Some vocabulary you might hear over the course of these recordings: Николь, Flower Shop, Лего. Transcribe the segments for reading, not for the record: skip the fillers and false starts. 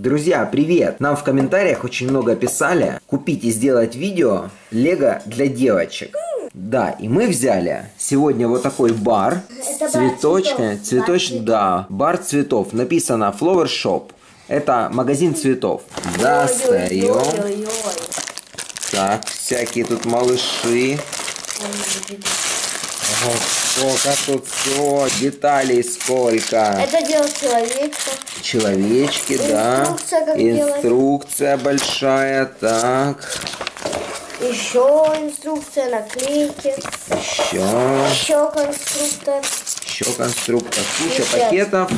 Друзья, привет! Нам в комментариях очень много писали купить и сделать видео Лего для девочек. Да, и мы взяли сегодня вот такой бар. Это цветочный, да, бар цветов. Написано Flower Shop. Это магазин цветов. Достаем. Так, всякие тут малыши. Ого, как тут все, деталей сколько. Это делает человечка. Человечки, да. Инструкция большая, так. Еще инструкция, наклейки. Еще конструктор. Куча пакетов,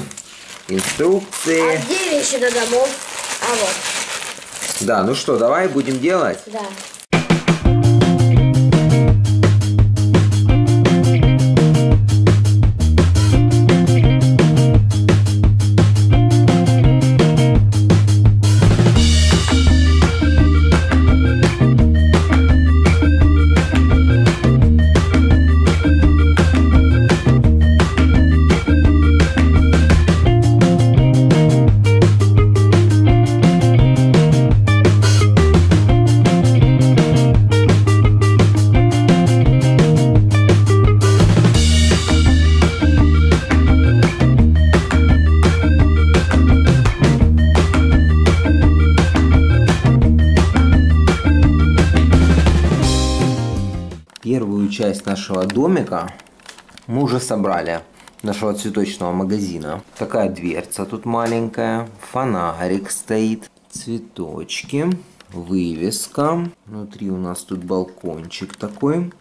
инструкции. А где вещи до домов? А вот. Да, ну что, давай будем делать? Да. Первую часть нашего домика мы уже собрали, нашего цветочного магазина. Такая дверца тут маленькая, фонарик стоит, цветочки, вывеска. Внутри у нас тут балкончик такой,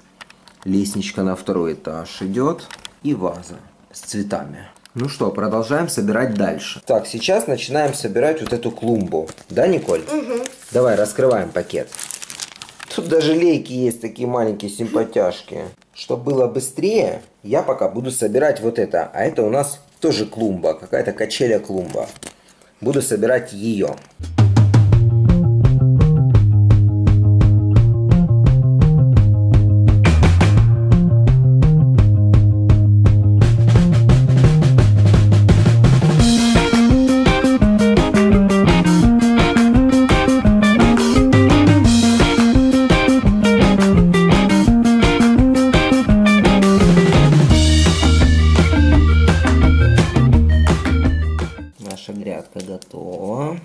лестничка на второй этаж идет и ваза с цветами. Ну что, продолжаем собирать дальше. Так, сейчас начинаем собирать вот эту клумбу. Да, Николь? Угу. Давай, раскрываем пакет. Тут даже лейки есть, такие маленькие симпатяшки. Чтобы было быстрее, я пока буду собирать вот это. А это у нас тоже клумба, какая-то качеля-клумба. Буду собирать ее. Готово.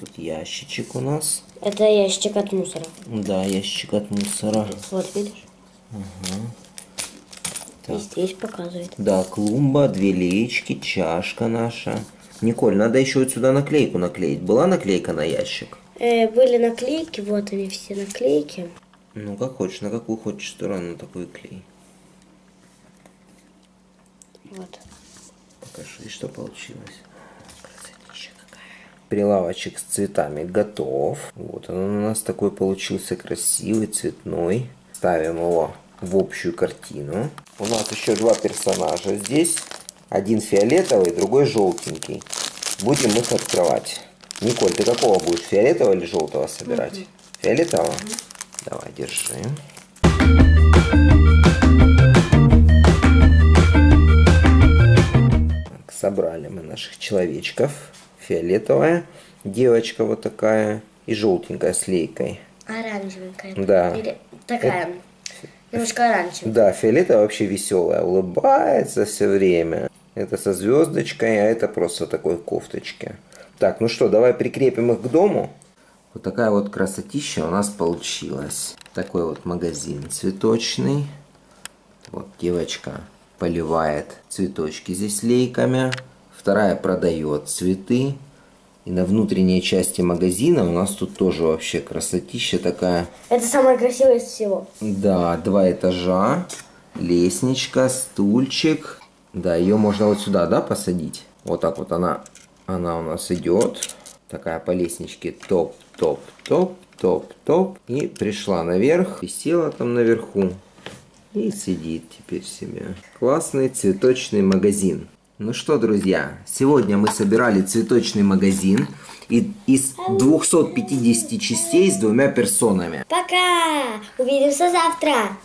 Тут ящичек у нас. Это ящичек от мусора. Да, ящичек от мусора. Вот видишь? Угу. И здесь показывает. Да, клумба, две леечки, чашка наша. Николь, надо еще вот сюда наклейку наклеить. Была наклейка на ящик? Были наклейки, вот они все наклейки. Ну как хочешь, на какую хочешь сторону такой клей. Вот. Покажи, что получилось. Прилавочек с цветами готов. Вот он у нас такой получился красивый, цветной. Ставим его в общую картину. У нас еще два персонажа здесь. Один фиолетовый, другой желтенький. Будем их открывать. Николь, ты какого будешь? Фиолетового или желтого собирать? Фиолетового? Давай, держи. Так, собрали мы наших человечков. Фиолетовая девочка вот такая и желтенькая с лейкой. Оранжевенькая. Да. Или такая, немножко оранжевая. Да, фиолетовая вообще веселая, улыбается все время. Это со звездочкой, а это просто такой в кофточке. Так, ну что, давай прикрепим их к дому. Вот такая вот красотища у нас получилась. Такой вот магазин цветочный. Вот девочка поливает цветочки здесь лейками. Вторая продает цветы. И на внутренней части магазина у нас тут тоже вообще красотища такая. Это самое красивое из всего. Да, два этажа, лестничка, стульчик. Да, ее можно вот сюда, да, посадить. Вот так вот она у нас идет. Такая по лестничке топ-топ-топ-топ-топ. И пришла наверх, и села там наверху. И сидит теперь себе. Классный цветочный магазин. Ну что, друзья, сегодня мы собирали цветочный магазин из 250 частей с двумя персонами. Пока! Увидимся завтра!